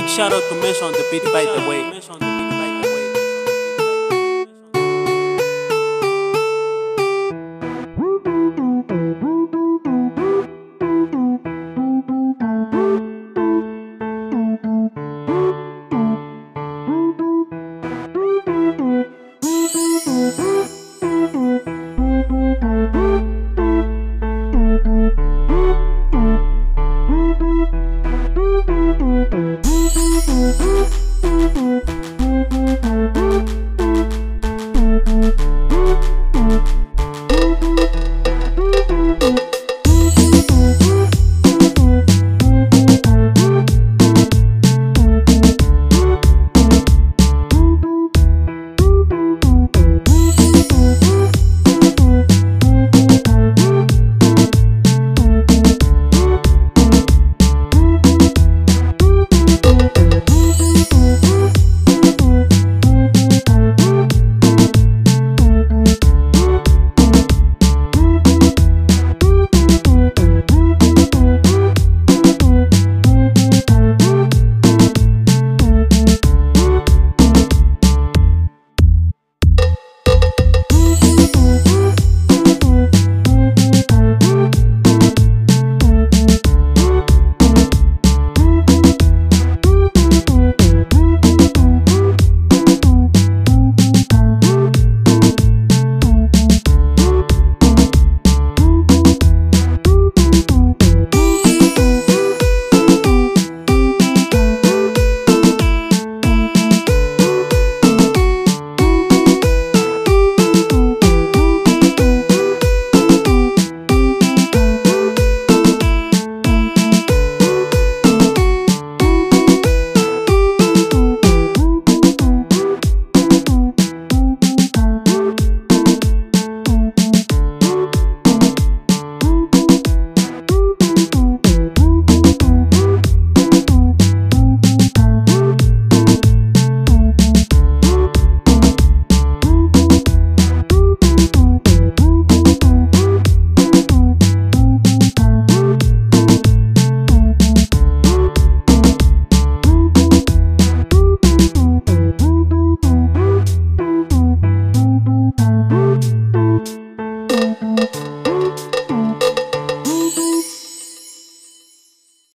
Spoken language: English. Big shout out to Mesh on the beat, by the way.